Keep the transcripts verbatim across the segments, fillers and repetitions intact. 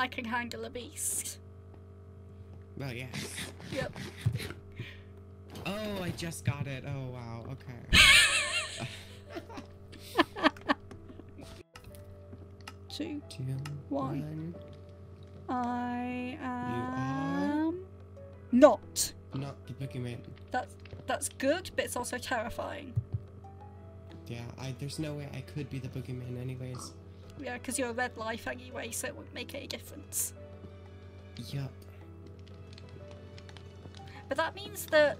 I can handle a beast. Well, yeah. Yep. Oh, I just got it. Oh, wow. Okay. Two, Two one. one. I am you are not. Not the boogeyman. That's that's good, but it's also terrifying. Yeah, I, there's no way I could be the boogeyman, anyways. Yeah, because you're a red life anyway, so it wouldn't make any difference. Yup. But that means that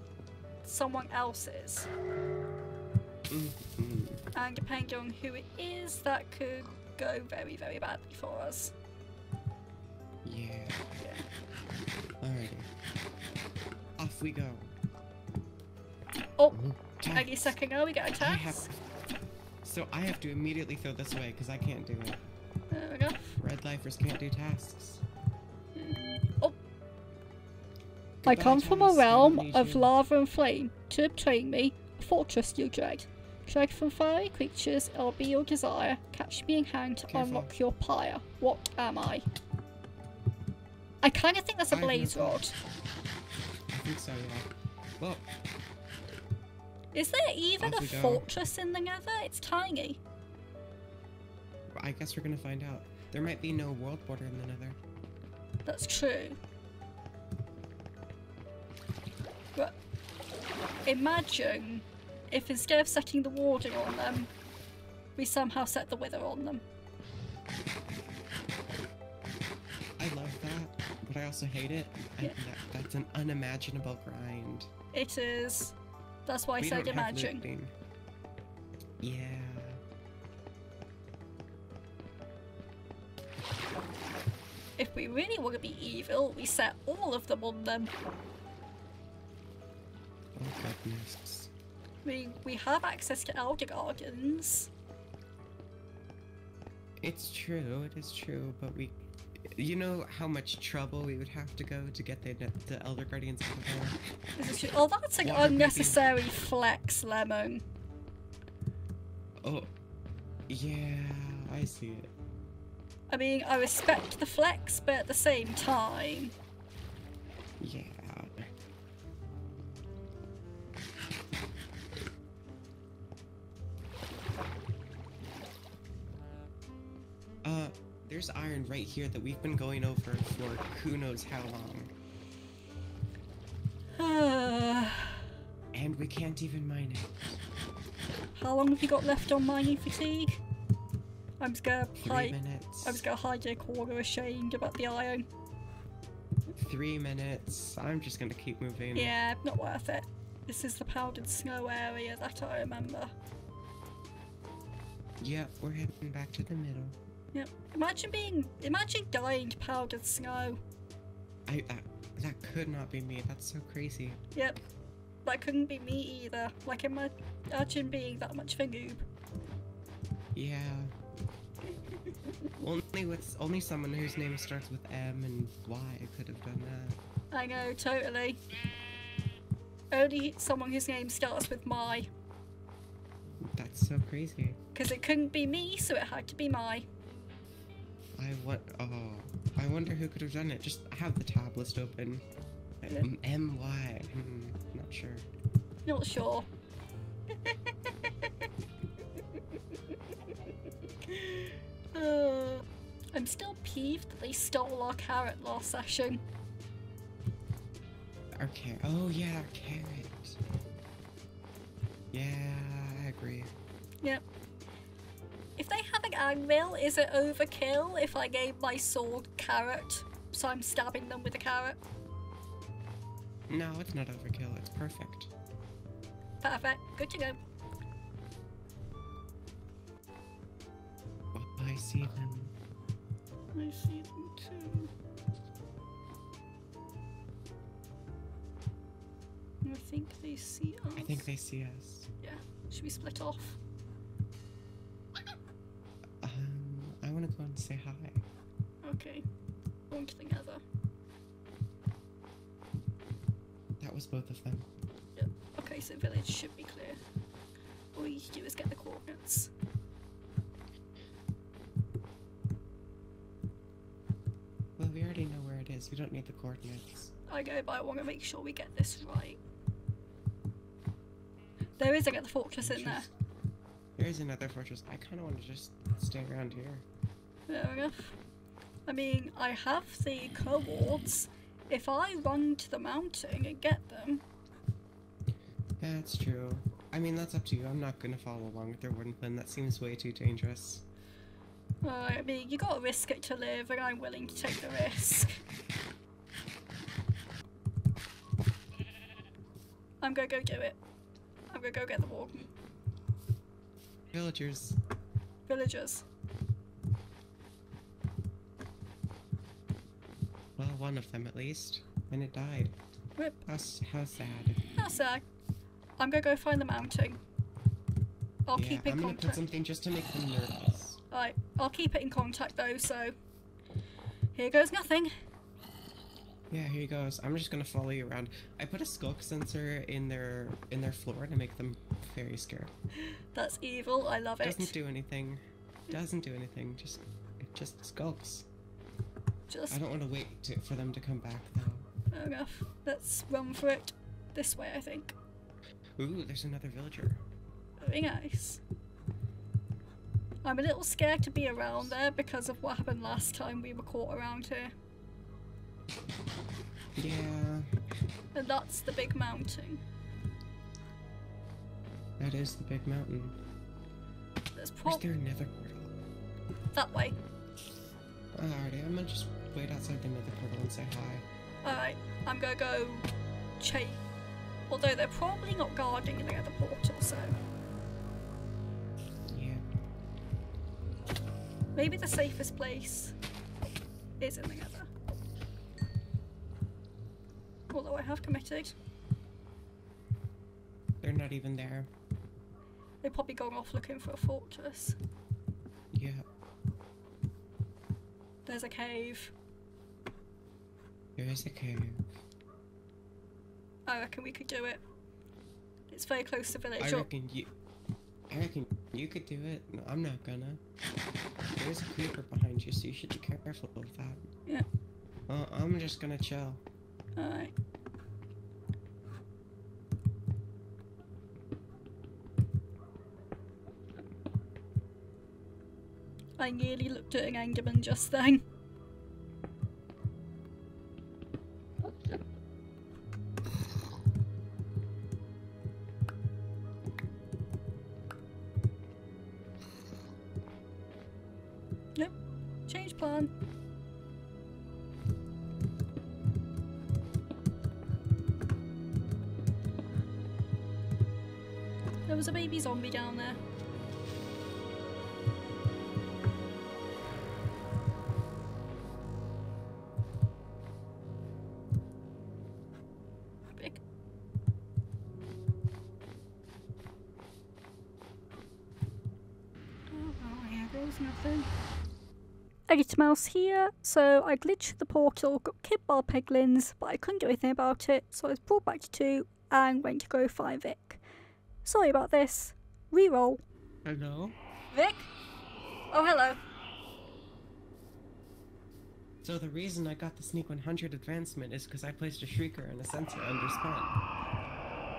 someone else is. Mm-hmm. And depending on who it is, that could go very, very badly for us. Yeah. Yeah. Alright. Off we go. Oh! Any second now we get attacked. I have... So I have to immediately throw this away because I can't do it. There we go. Red lifers can't do tasks. Mm. Oh! Goodbye, I come from a realm of you. lava and flame. To obtain me, a fortress you dread. Drag from fiery creatures, it'll be your desire. Catch me in hand to Careful. unlock your pyre. What am I? I kind of think that's a I blaze know. rod. I think so, yeah. Well... Is there even a fortress in the Nether? It's tiny. I guess we're gonna find out. There might be no world border in the Nether. That's true. But imagine if instead of setting the warding on them, we somehow set the wither on them. I love that, but I also hate it. Yeah. I, that, that's an unimaginable grind. It is. That's why I said imagine. Yeah. If we really want to be evil, we set all of them on them. Oh goodness. We we have access to Elder Gardens. It's true. It is true. But we, you know how much trouble we would have to go to get the, the Elder Guardians out of there? Oh, that's an Water unnecessary baby. flex, Lemon. Oh, yeah, I see it. I mean, I respect the flex, but at the same time... Yeah. Uh... There's iron right here that we've been going over for who knows how long. And we can't even mine it. How long have you got left on mining fatigue? I'm just gonna hide. Minutes. I'm just gonna hide a corner ashamed about the iron. Three minutes. I'm just gonna keep moving. Yeah, not worth it. This is the powdered snow area that I remember. Yep, we're heading back to the middle. Yep. Imagine being, imagine dying to powdered snow. I, that, that could not be me, that's so crazy. Yep. That couldn't be me either. Like, imagine being that much of a noob. Yeah. only with, only someone whose name starts with M and Y could have done that. I know, totally. Only someone whose name starts with my. That's so crazy. Because it couldn't be me, so it had to be my. I want. Oh, I wonder who could have done it. Just have the tab list open. Yeah. M Y. Hmm, not sure. Not sure. uh, I'm still peeved that they stole our carrot last session. Our carrot. Oh yeah, our carrot. Yeah, I agree. Yep. If they have an anvil, is it overkill if I gave my sword carrot, so I'm stabbing them with a carrot? No, it's not overkill. It's perfect. Perfect. Good to go. Oh, I see them. I see them too. I think they see us. I think they see us. Yeah. Should we split off? I want to go and say hi. Okay. On to the Nether. That was both of them. Yep. Okay, so village should be clear. All you do is get the coordinates. we already know where it is. We don't need the coordinates. I go, but I want to make sure we get this right. There is another fortress in there. There is another fortress. I kind of want to just stay around here. Fair enough. I mean, I have the coordinates. If I run to the mountain and get them... That's true. I mean, that's up to you. I'm not going to follow along with their wooden plan. That seems way too dangerous. Uh, I mean, you got to risk it to live, and I'm willing to take the risk. I'm going to go do it. I'm going to go get the warden. Villagers. Villagers. Well, one of them at least. And it died. Rip. How, how sad. How sad. I'm gonna go find the mountain. I'll yeah, keep in I'm contact. I'm gonna put something just to make them nervous. Alright, I'll keep it in contact though, so... Here goes nothing. Yeah, here goes. I'm just gonna follow you around. I put a skulk sensor in their in their floor to make them very scared. That's evil, I love it. Doesn't do anything. Doesn't do anything, just... It just skulks. Just... I don't want to wait to, for them to come back though. Fair enough. Let's run for it. This way, I think. Ooh, there's another villager. Very nice. I'm a little scared to be around there because of what happened last time we were caught around here. Yeah. And that's the big mountain. That is the big mountain. There's probably there another portal. That way. Alrighty, I'm gonna just wait outside the nether portal and say hi. Alright, I'm gonna go chase. Although they're probably not guarding the other portal, so... Yeah. Maybe the safest place is in the other. Although I have committed. They're not even there. They've probably gone off looking for a fortress. Yeah. There's a cave. There is a cave. I reckon we could do it. It's very close to village. I reckon you. I reckon you could do it. No, I'm not gonna. There's a creeper behind you, so you should be careful with that. Yeah. Well, I'm just gonna chill. Alright. I nearly looked at an Enderman just then. There was a baby zombie down there. Big. Oh, yeah, there was nothing. Edit Mouse here. So I glitched the portal, got killed by piglins, but I couldn't do anything about it, so I was brought back to two and went to go find Vic. Sorry about this. Reroll. Hello? Vic? Oh, hello. So the reason I got the Sneak one hundred advancement is because I placed a Shrieker and a sensor under spawn.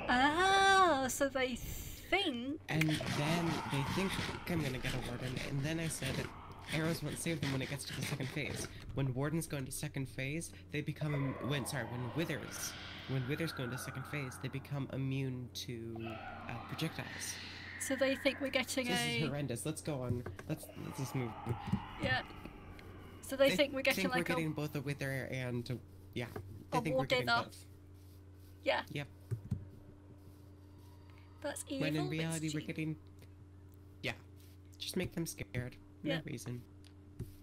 Ah, so they think... And then they think I'm going to get a Warden, and then I said arrows won't save them when it gets to the second phase. When Wardens go into second phase, they become... When, sorry, when Withers... When Withers go into second phase, they become immune to uh, projectiles. So they think we're getting this a... This is horrendous. Let's go on. Let's, let's just move. Yeah. So they, they think we're getting think like we're a... They think we're getting both a Wither and... A, yeah. They a think we're getting both. Yeah. Yep. That's evil. When in reality we're getting... Yeah. Just make them scared. No yeah. reason.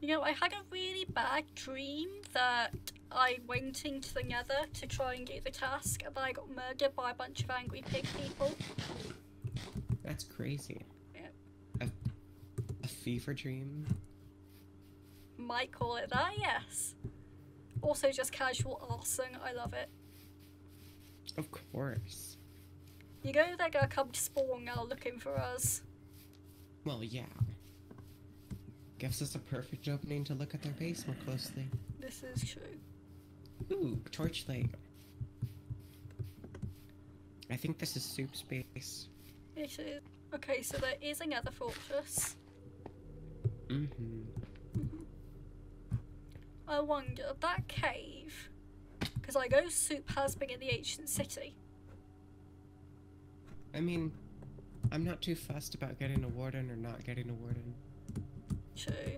You know, I had a really bad dream that I went into the nether to try and do the task and I got murdered by a bunch of angry pig people. That's crazy. Yeah. A, a fever dream? Might call it that, yes. Also just casual arson, I love it. Of course. You know they're gonna come to spawn now looking for us. Well, yeah. Gives us a perfect opening to look at their base more closely. This is true. Ooh, torchlight. I think this is Soup's base. It is. Okay, so there is another fortress. Mm-hmm. I wonder, that cave, because I know Soup has been in the ancient city. I mean, I'm not too fussed about getting a warden or not getting a warden. True.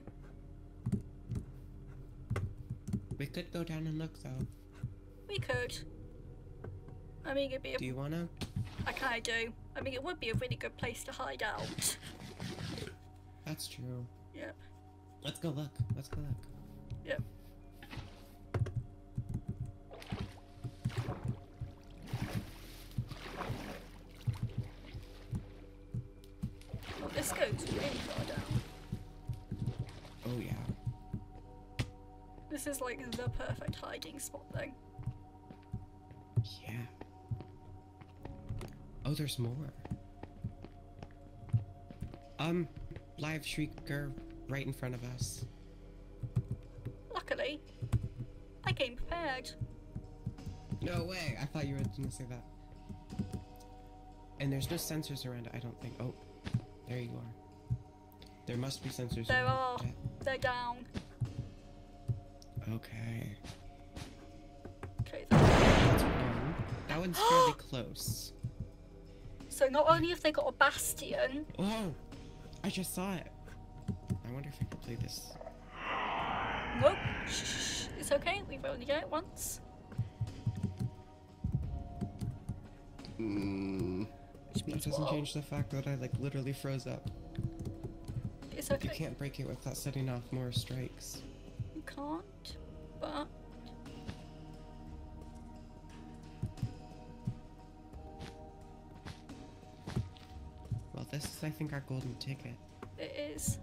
We could go down and look, though. We could. I mean, it'd be a... Do you wanna? I kinda do. I mean, it would be a really good place to hide out. That's true. Yep. Let's go look. Let's go look. Yep. Well, this goes really far down. Oh, yeah. This is like the perfect hiding spot, though. Yeah. Oh, there's more. Um, live shrieker right in front of us. Luckily, I came prepared. No way! I thought you were gonna say that. And there's no sensors around it, I don't think. Oh, there you are. There must be sensors. There are. It. They're down. Okay. Okay. That's one. That one's fairly close. So not only have they got a bastion. Oh, I just saw it. I wonder if I can play this. Nope. Shh, shh, shh. It's okay. We've only done it once. Mm, that doesn't Whoa. change the fact that I like literally froze up. It's okay. You can't break it without setting off more strikes. You can't, but. Well, this is, I think, our golden ticket. It is.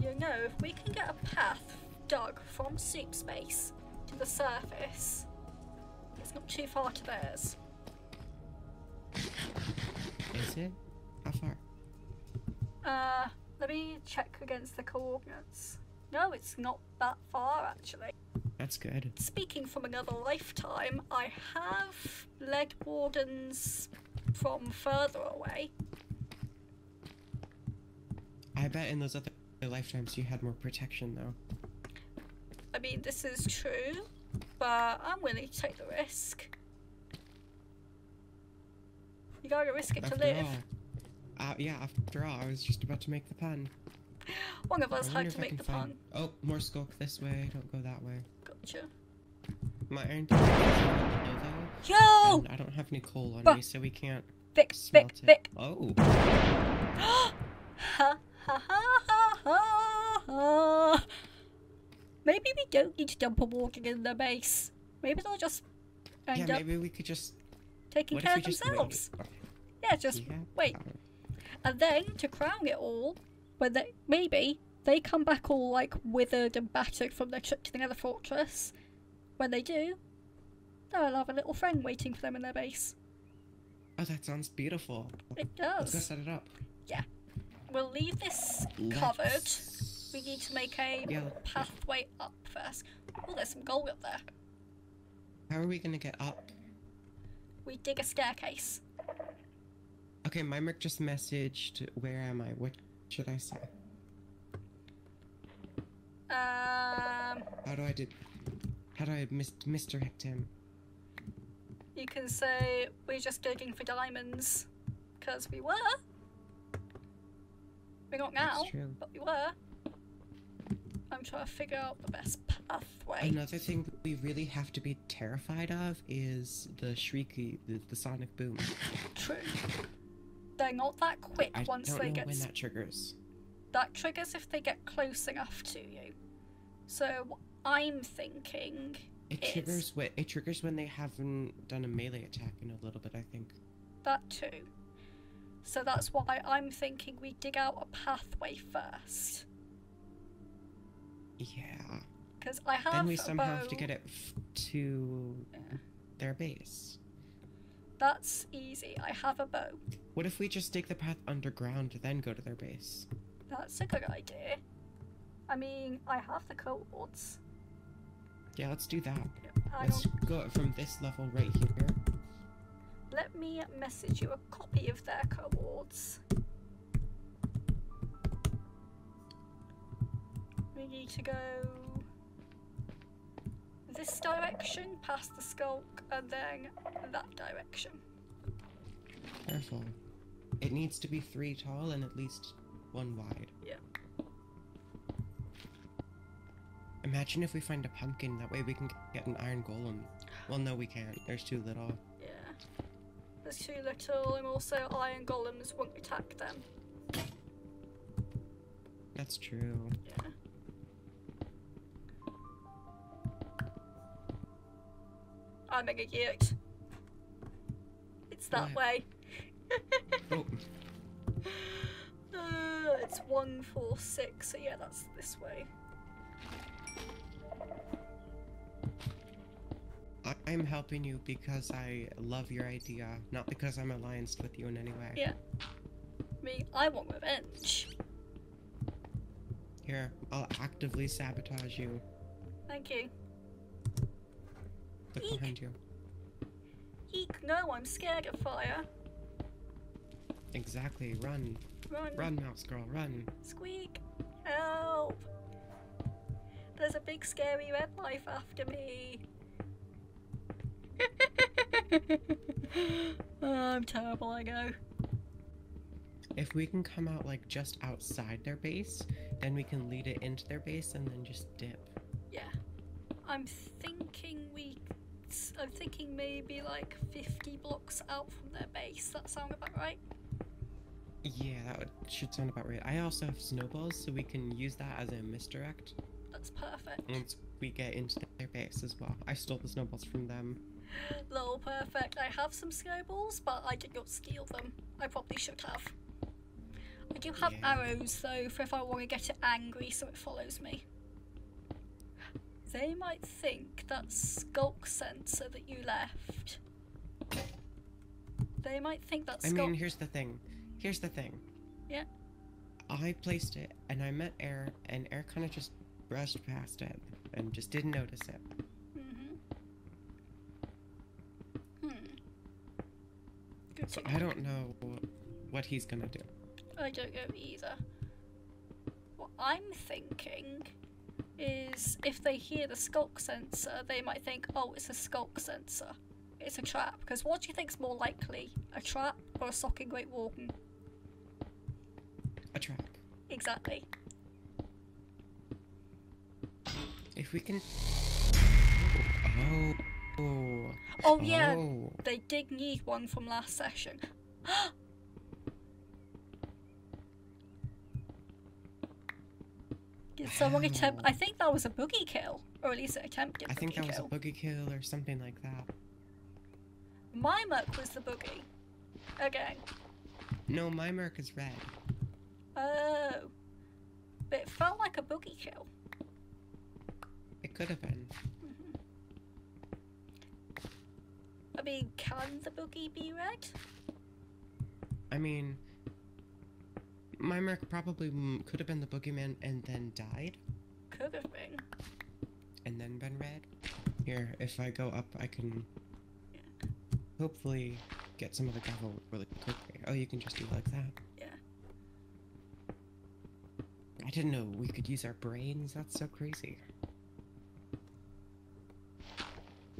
You know, if we can get a path dug from Soup's base to the surface, it's not too far to theirs. Is it? How far? Uh, let me check against the coordinates. No, it's not that far, actually. That's good. Speaking from another lifetime, I have led wardens from further away. I bet in those other lifetimes you had more protection, though. I mean, this is true, but I'm willing to take the risk. You gotta risk it after to live. All, uh, yeah, after all, I was just about to make the pun. One of us had to make the find... pun. Oh, more skulk this way. Don't go that way. Gotcha. My iron. Yo! And I don't have any coal on but... me, so we can't. Vic, Vic, it. Vic. Oh. Ha ha ha ha. Uh, maybe we don't need to dump a warden in their base. Maybe they'll just end yeah, up maybe we could just taking care of themselves. Just yeah, just yeah. wait. And then to crown it all, when they maybe they come back all like withered and battered from their trip to the Nether Fortress. When they do, they'll have a little friend waiting for them in their base. Oh, that sounds beautiful. It does. Let's go set it up. Yeah. We'll leave this covered. Let's... We need to make a yeah, pathway yeah. up first. Oh, there's some gold up there. How are we gonna get up? We dig a staircase. Okay, mymerk just messaged. Where am I? What should I say? Um. How do I did? How do I mis misdirect him? You can say we're just digging for diamonds, because we were. We're not now, but we were. I'm trying to figure out the best pathway. Another thing that we really have to be terrified of is the shrieky, the, the sonic boom. True. They're not that quick I once don't they know get. When that triggers. That triggers if they get close enough to you. So what I'm thinking. It is... triggers when it triggers when they haven't done a melee attack in a little bit. I think. That too. So that's why I'm thinking we dig out a pathway first. Yeah. Because I have. Then we somehow bow. have to get it f to yeah. their base. That's easy. I have a bow. What if we just take the path underground, then go to their base? That's a good idea. I mean, I have the codes. Yeah, let's do that. I let's don't... go from this level right here. Let me message you a copy of their codes. We need to go this direction, past the skulk, and then that direction. Careful. It needs to be three tall and at least one wide. Yeah. Imagine if we find a pumpkin, that way we can get an iron golem. Well, no, we can't. There's too little. Yeah. There's too little, and also iron golems won't attack them. That's true. Yeah. I'm mega cute. It's that what? way. Oh. Uh, it's one, four, six. So yeah, that's this way. I'm helping you because I love your idea, not because I'm allianced with you in any way. Yeah. Me, I want revenge. Here, I'll actively sabotage you. Thank you. Look Eek. behind you. Eek, no, I'm scared of fire. Exactly, run. Run. Run, mouse girl, run. Squeak, help. There's a big scary red life after me. Oh, I'm terrible, I know. If we can come out like just outside their base, then we can lead it into their base and then just dip. Yeah, I'm thinking we I'm thinking maybe like fifty blocks out from their base. That sound about right? Yeah, that would, should sound about right. I also have snowballs, so we can use that as a misdirect. That's perfect. Once we get into their base as well. I stole the snowballs from them. Lol, perfect. I have some snowballs, but I did not steal them. I probably should have. I do have yeah. arrows, though, for if I want to get it angry so it follows me. They might think that skulk sensor that you left. They might think that skulk... I mean, here's the thing. Here's the thing. Yeah? I placed it, and I met Air, and Air kind of just brushed past it and just didn't notice it. Mm-hmm. Hmm. Good so I don't know what he's gonna do. I don't know either. What I'm thinking is if they hear the skulk sensor, they might think, oh, it's a skulk sensor. It's a trap. Because what do you think's more likely? A trap or a socking great warden? A trap. Exactly. If we can... Oh. Oh, oh yeah. Oh. They did need one from last session. Did someone Ow. attempt... I think that was a boogie kill. Or at least an attempted I boogie think that kill. was a boogie kill or something like that. Mymerk was the boogie. Again. No, Mymerk is red. Oh. But it felt like a boogie kill. It could have been. Mm-hmm. I mean, can the boogie be red? I mean, my merc probably could have been the boogeyman and then died. Could have been. And then been red. Here, if I go up, I can yeah. hopefully get some of the gravel really quickly. Oh, you can just do it like that. Yeah. I didn't know we could use our brains. That's so crazy.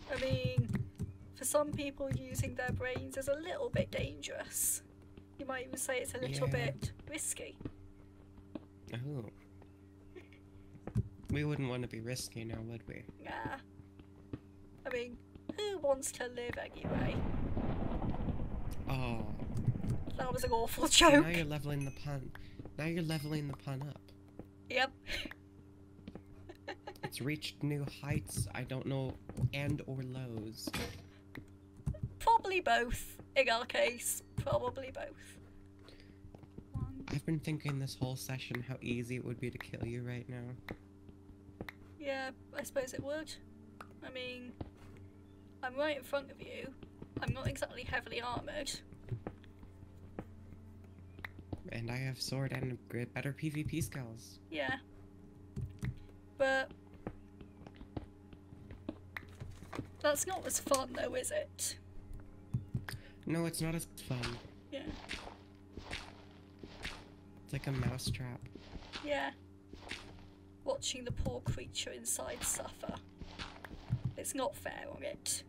I mean, for some people, using their brains is a little bit dangerous. You might even say it's a little yeah. bit risky. Oh. We wouldn't want to be risky now, would we? Nah. I mean, who wants to live anyway? Oh. That was an awful joke. So now you're leveling the pun. Now you're leveling the pun up. Yep. It's reached new heights, I don't know, and or lows. Probably both, in our case. Probably both. One. I've been thinking this whole session how easy it would be to kill you right now. Yeah, I suppose it would. I mean, I'm right in front of you. I'm not exactly heavily armoured. and I have sword and better PvP skills. Yeah. But that's not as fun though, is it? No, it's not as fun. Yeah. It's like a mousetrap. Yeah. Watching the poor creature inside suffer. It's not fair on it.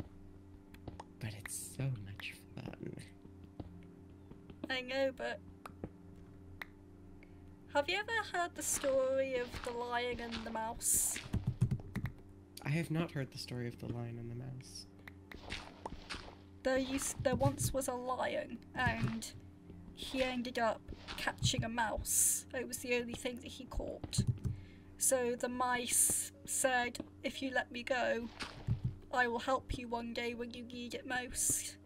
But it's so much fun. I know, but have you ever heard the story of the lion and the mouse? I have not heard the story of the lion and the mouse. There used, there once was a lion, and he ended up catching a mouse. It was the only thing that he caught. So the mice said, if you let me go, I will help you one day when you need it most.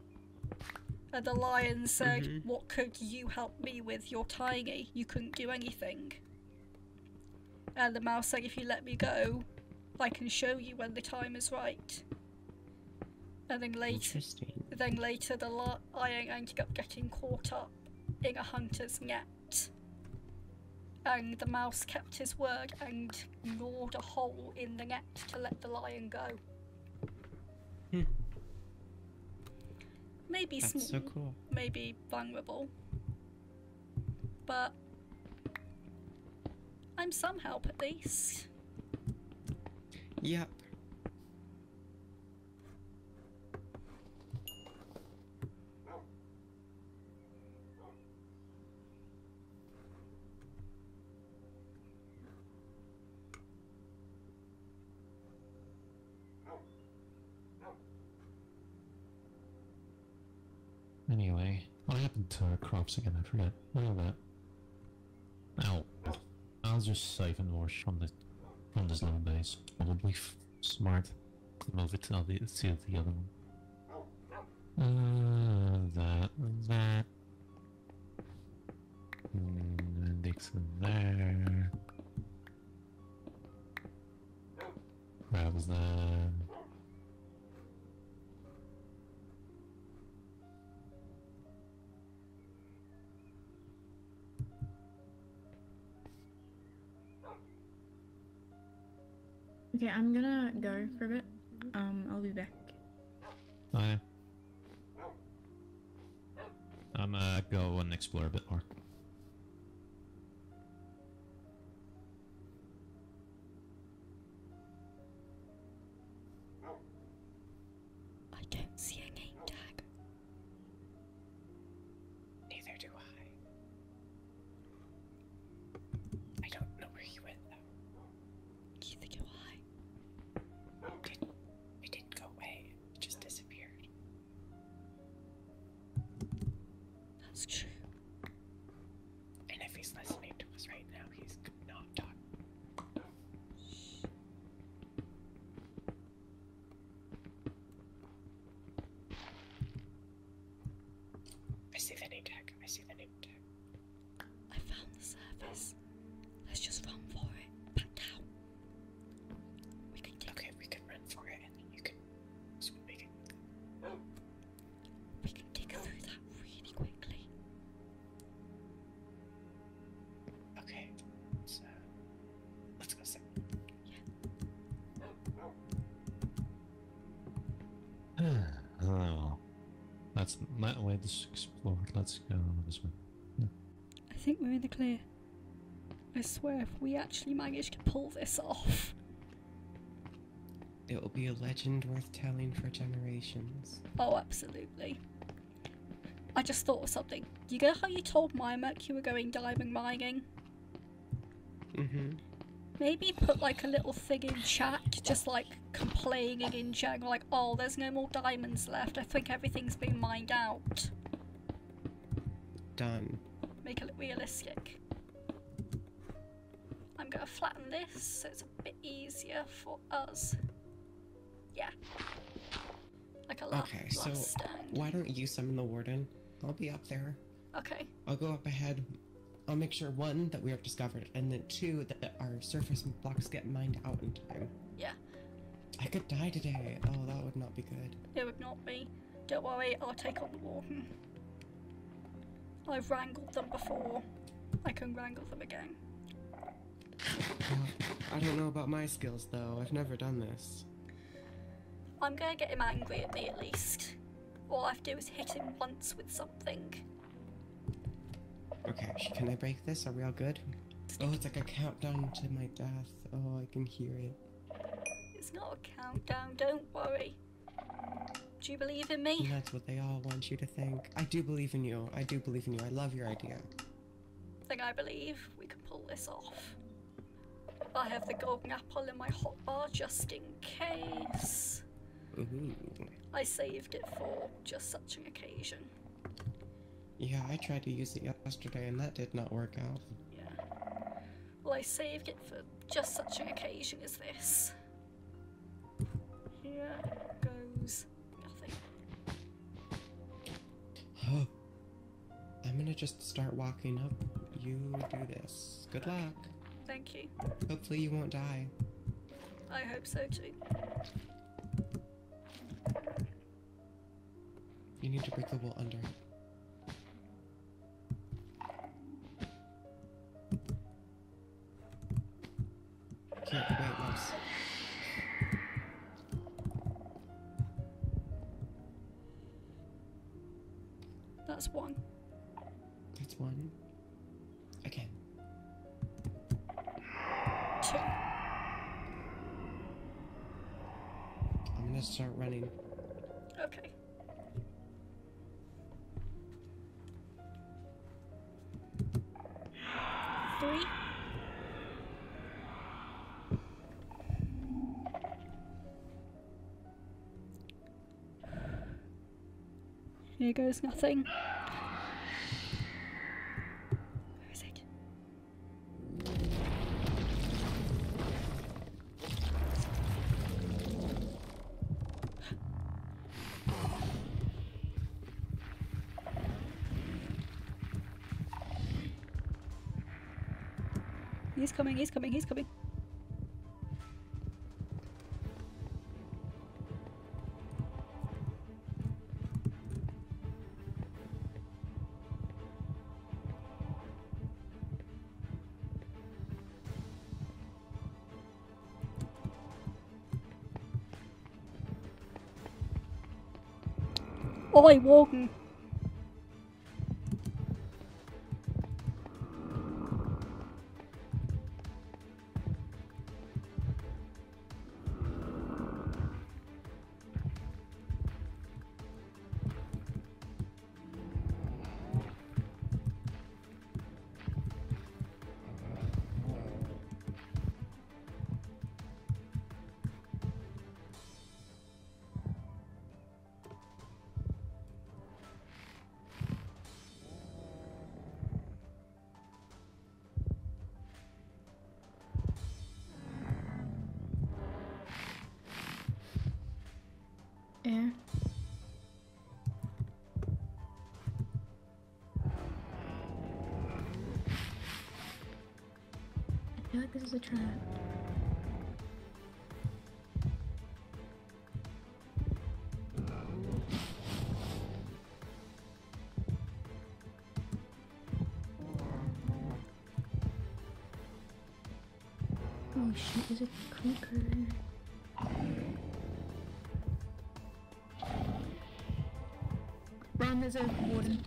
And the lion said, mm-hmm. What could you help me with? You're tiny. You couldn't do anything. And the mouse said, if you let me go, I can show you when the time is right. And then later, then later the lion ended up getting caught up in a hunter's net. And the mouse kept his word and gnawed a hole in the net to let the lion go. Hmm. Maybe That's small, so cool. maybe vulnerable, but I'm some help at least. Yep. Anyway, what happened to our crops again? I forget. Look at that. Ow. I'll just siphon more from this, from this little base. Probably f smart. Move it to the, to the other one. Uh, that, that. Mm, Dixon there. Grabs that. Okay, I'm gonna go for a bit. Um, I'll be back. Hi. I'm gonna uh, go and explore a bit more. I don't see a name tag. Neither do I. I don't know where he went though. Neither do I. That's that way this explored. Let's go this way. Yeah. I think we're in the clear. I swear, if we actually manage to pull this off, it will be a legend worth telling for generations. Oh, absolutely. I just thought of something. You know how you told mymerk you were going diamond mining? Mm-hmm. Maybe put like a little thing in chat, just like complaining in general, like, oh, there's no more diamonds left. I think everything's been mined out. Done. Make it look realistic. I'm gonna flatten this so it's a bit easier for us. Yeah. Like a last Okay, so stand. Why don't you summon the warden? I'll be up there. Okay. I'll go up ahead. I'll make sure, one, that we are discovered, and then two, that our surface blocks get mined out in time. Yeah. I could die today. Oh, that would not be good. It would not be. Don't worry, I'll take on the warden. I've wrangled them before. I can wrangle them again. Uh, I don't know about my skills though, I've never done this. I'm gonna get him angry at me at least. All I have to do is hit him once with something. Okay, can I break this? Are we all good? Oh, it's like a countdown to my death. Oh, I can hear it. It's not a countdown, don't worry. Do you believe in me? And that's what they all want you to think. I do believe in you. I do believe in you. I love your idea. Then I believe we can pull this off. I have the golden apple in my hotbar just in case. Ooh. I saved it for just such an occasion. Yeah, I tried to use it yesterday and that did not work out. Yeah. Well, I saved it for just such an occasion as this. Here goes nothing. Oh. I'm gonna just start walking up. You do this. Good okay. luck. Thank you. Hopefully you won't die. I hope so too. You need to break the wool under it. Can't be that nice. That's one. That's one. Again. Two. I'm gonna start running. Okay. Three. Here goes nothing. Where is it? He's coming, he's coming, he's coming. Oi, Wogan. I feel like this is a trap. Oh shit, there's a creeper. Run, there's a warden.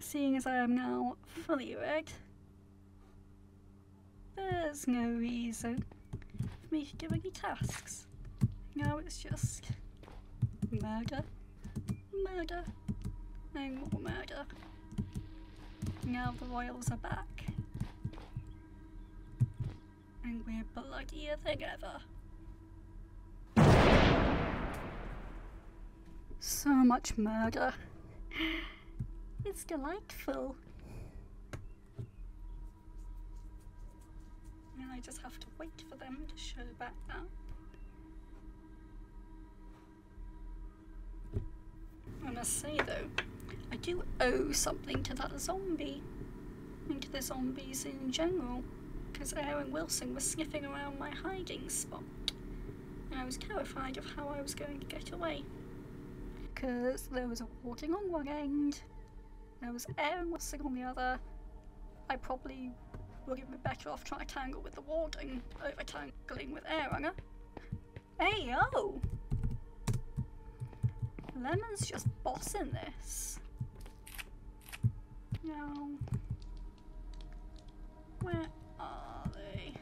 Seeing as I am now fully rigged, there's no reason for me to do any tasks. Now it's just murder, murder, and more murder. Now the royals are back, and we're bloodier than ever. So much murder. It's delightful. And I just have to wait for them to show back up. I must say though, I do owe something to that zombie, and to the zombies in general, because Airrunner was sniffing around my hiding spot, and I was terrified of how I was going to get away. Because there was a warden on one end, there was Airrunner on the other. I probably would have been better off trying to tangle with the warden over tangling with Airrunner. Hey, oh! Lemon's just bossing this. Now, where are they?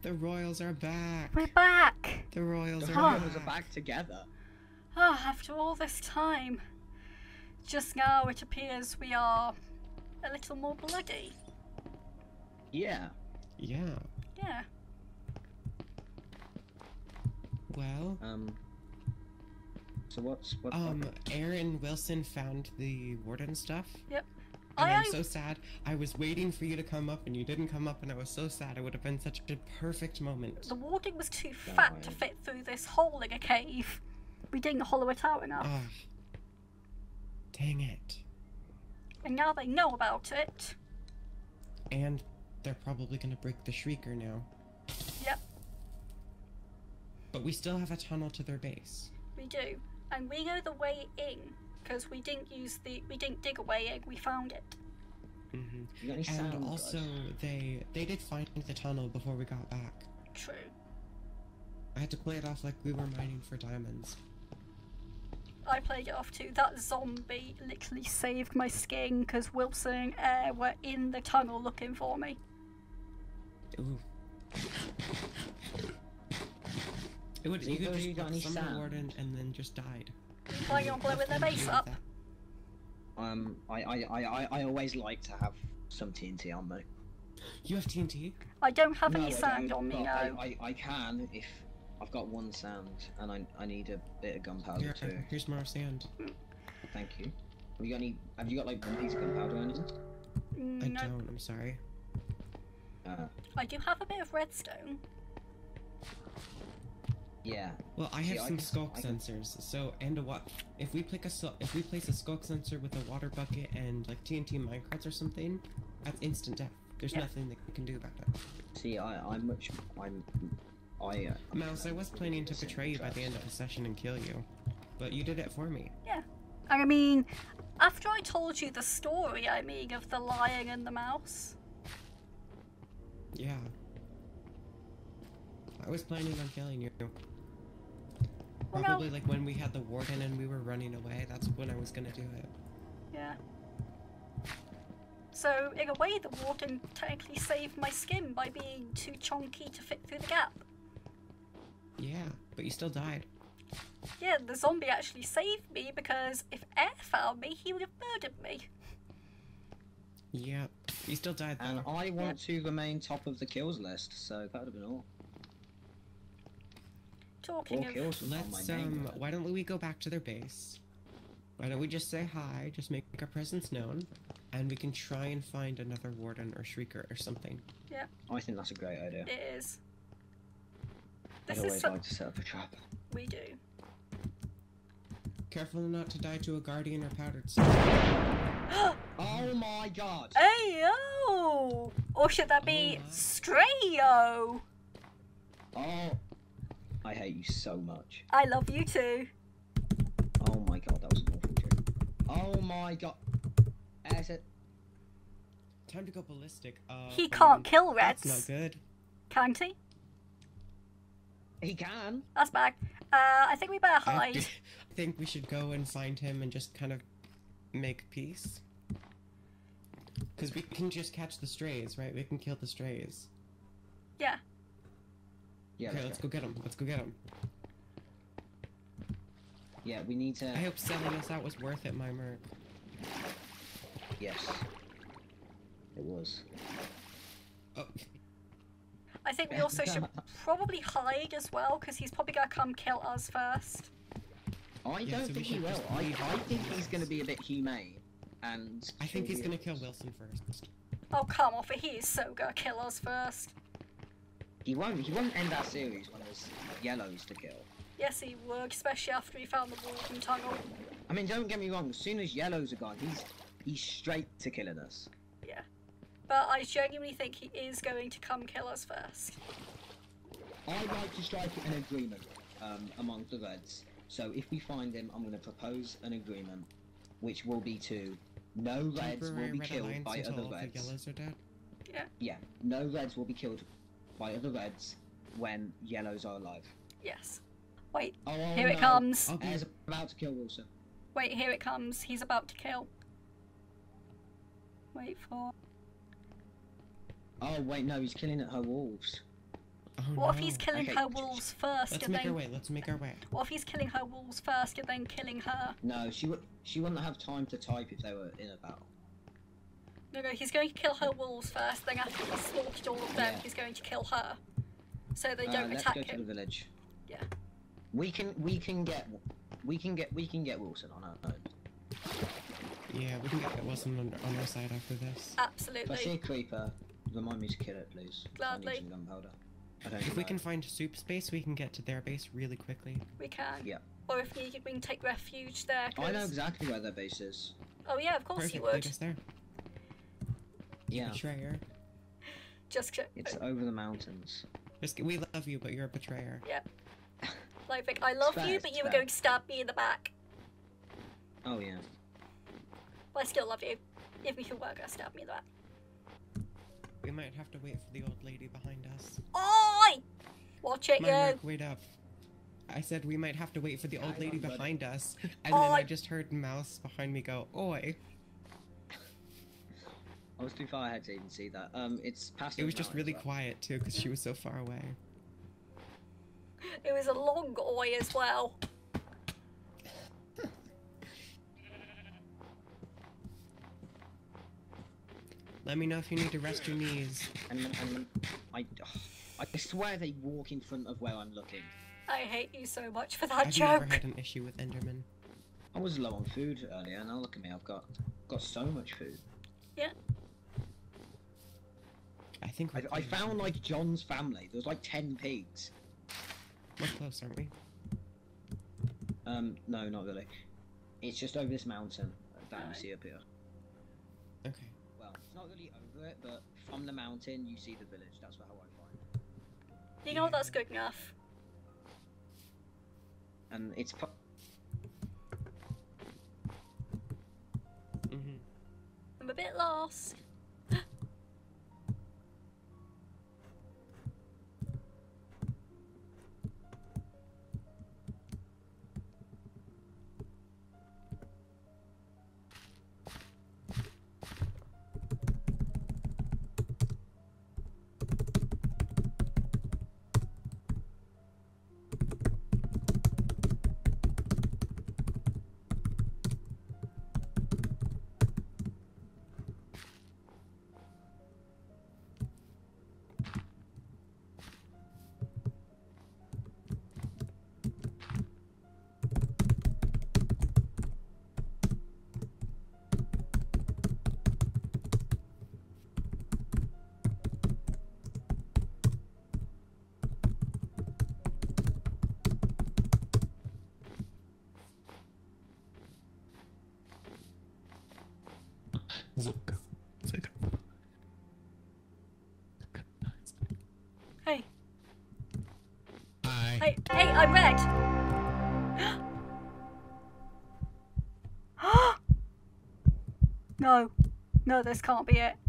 The Royals are back. We're back. The Royals the are, Royals back. are back together. Ah, oh, after all this time, just now it appears we are a little more bloody. Yeah. Yeah. Yeah. Well, um, so what's what? Um, Airrunner found the warden stuff. Yep. And I, I'm so sad. I was waiting for you to come up, and you didn't come up, and I was so sad. It would have been such a perfect moment. The warden was too God. fat to fit through this hole in a cave. We didn't hollow it out enough. Oh. Dang it. And now they know about it. And they're probably gonna break the shrieker now. Yep. But we still have a tunnel to their base. We do, and we know the way in because we didn't use the we didn't dig a way in. We found it. Mm-hmm. And also, good. they they did find the tunnel before we got back. True. I had to play it off like we were mining for diamonds. I played it off too. That zombie literally saved my skin because Wilson and Air were in the tunnel looking for me. Ooh. It would, you could just got some warden and then just died. Why you not blow with their base up? Um, I, I, I, I always like to have some T N T on me. You have T N T? I don't have no, any sand on me, no. I, I, I can if I've got one sand, and I, I need a bit of gunpowder Here, too. Here's more sand. Thank you. Have you got any? Have you got like one piece of gunpowder or anything? No. I don't. I'm sorry. Uh, I do have a bit of redstone. Yeah. Well, I have See, some I, skulk I, sensors. So, and a what? If we pick a if we place a skulk sensor with a water bucket and like T N T minecarts or something, that's instant death. There's yeah. nothing that we can do about it. See, I, I'm much, I'm, I. Uh, Mouse, I was planning to betray you by the end of the session and kill you, but you did it for me. Yeah, I mean, after I told you the story, I mean, of the lion and the mouse. Yeah. I was planning on killing you. Probably, like, when we had the warden and we were running away, that's when I was gonna do it. Yeah. So, in a way, the warden technically saved my skin by being too chonky to fit through the gap. Yeah, but you still died. Yeah, the zombie actually saved me because if Air found me, he would have murdered me. Yeah, you still died though. And I want yeah. to remain top of the kills list, so that would have been all. Talking okay, of... Let's, um, why don't we go back to their base? Why don't we just say hi, just make our presence known, and we can try and find another warden or shrieker or something. Yeah. I think that's a great idea. It is. This I always is like to set up a trap. We do. Careful not to die to a guardian or powdered sword. Oh my god! Ayo! Or should that be oh Strayo? Oh... I hate you so much. I love you too. Oh my god, that was an awful joke. Oh my god. Is it? Time to go ballistic. Uh, he can't um, kill Reds. That's not good. Can't he? He can. That's bad. Uh, I think we better hide. I think we should go and find him and just kind of make peace. Because we can just catch the strays, right? We can kill the strays. Yeah. Yeah, okay, let's, let's go. go get him. Let's go get him. Yeah, we need to... I hope selling us out was worth it, mymerk. Yes. It was. Oh. I think we also should probably hide as well, because he's probably going to come kill us first. I yeah, don't so think he will. I, I think he's going to be a bit humane. And I think he's going to kill Wilson first. Oh, come off it. He is so going to kill us first. He won't. He won't end that series when there's yellows to kill. Yes, he would, especially after he found the walking tunnel. I mean, don't get me wrong. As soon as yellows are gone, he's he's straight to killing us. Yeah, but I genuinely think he is going to come kill us first. I'd like to strike an agreement um, among the Reds. So if we find him, I'm going to propose an agreement, which will be to no Reds will be killed by other Reds. The yellows are dead. Yeah. Yeah. No Reds will be killed by other Reds when yellows are alive. Yes. Wait, oh, here no. it comes. Okay. He's about to kill Wilson. Wait, here it comes. He's about to kill. Wait for... Oh, wait, no, he's killing at her wolves. Oh, what no. if he's killing okay. her wolves first Let's and make then... Our way. Let's make our way. What if he's killing her wolves first and then killing her? No, she, she wouldn't have time to type if they were in a battle. No, no, he's going to kill her wolves first, then after he's slaughtered all of them, yeah. he's going to kill her. So they don't uh, let's attack go to him. The village. Yeah. We can, we can get, we can get, we can get Wilson on our own. Yeah, we can get Wilson on, on our side after this. Absolutely. If I see a creeper, remind me to kill it, please. Gladly. I need some gunpowder. I don't if we that. can find soup space, we can get to their base really quickly. We can. Yeah. Or if needed, we can take refuge there. Cause... I know exactly where their base is. Oh yeah, of course Perfect. you would. Perfect, there. Yeah. Betrayer. Just it's over the mountains. Just, we love you, but you're a betrayer. Yeah. Like, Vic, I love fair, you, but you were going to stab me in the back. Oh yeah. But I still love you. If you were going to stab me in the back. We might have to wait for the old lady behind us. Oi! Watch it, yeah. Wait up. I said we might have to wait for the old I lady behind it. us, and Oi. then I just heard Mouse behind me go, "Oi." I was too far ahead to even see that. Um, it's past. It was just really well. quiet too, because she was so far away. It was a long oi as well. Let me know if you need to rest your knees. And, and I, I swear they walk in front of where I'm looking. I hate you so much for that I've joke. I've never had an issue with Enderman. I was low on food earlier, and now look at me—I've got got so much food. Yeah. I think I, I found like John's family. There was like ten pigs. We're close, aren't we? Um, no, not really. It's just over this mountain that you see up here. Okay. Well, it's not really over it, but from the mountain you see the village. That's how I find it. You know, that's good enough. And it's. Mm-hmm. I'm a bit lost. Hey. Hi. Hey, hey, I'm red. No. No, this can't be it.